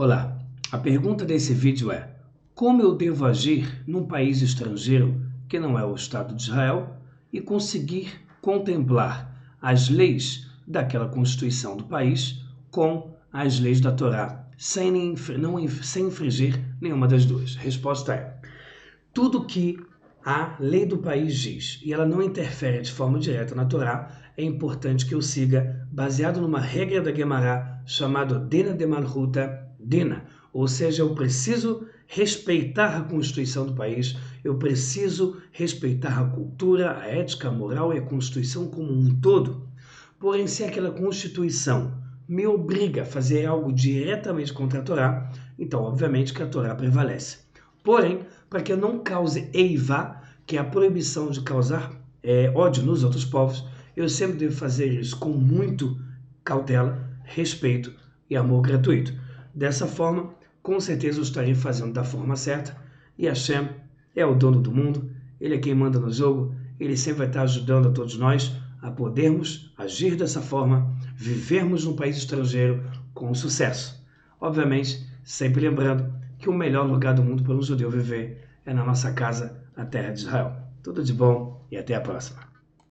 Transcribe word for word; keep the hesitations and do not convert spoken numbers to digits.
Olá, a pergunta desse vídeo é: como eu devo agir num país estrangeiro que não é o Estado de Israel e conseguir contemplar as leis daquela Constituição do país com as leis da Torá, sem, nem, não, sem infringir nenhuma das duas? A resposta é: tudo que a lei do país diz e ela não interfere de forma direta na Torá, é importante que eu siga, baseado numa regra da Gemara chamada Dina de Malchuta Dina, ou seja, eu preciso respeitar a Constituição do país, eu preciso respeitar a cultura, a ética, a moral e a Constituição como um todo. Porém, se aquela Constituição me obriga a fazer algo diretamente contra a Torá, então, obviamente, que a Torá prevalece. Porém, para que eu não cause eiva, que é a proibição de causar é, ódio nos outros povos, eu sempre devo fazer isso com muito cautela, respeito e amor gratuito. Dessa forma, com certeza eu estarei fazendo da forma certa, e Hashem é o dono do mundo, ele é quem manda no jogo, ele sempre vai estar ajudando a todos nós a podermos agir dessa forma, vivermos num país estrangeiro com sucesso. Obviamente, sempre lembrando que o melhor lugar do mundo para um judeu viver é na nossa casa, a terra de Israel. Tudo de bom e até a próxima.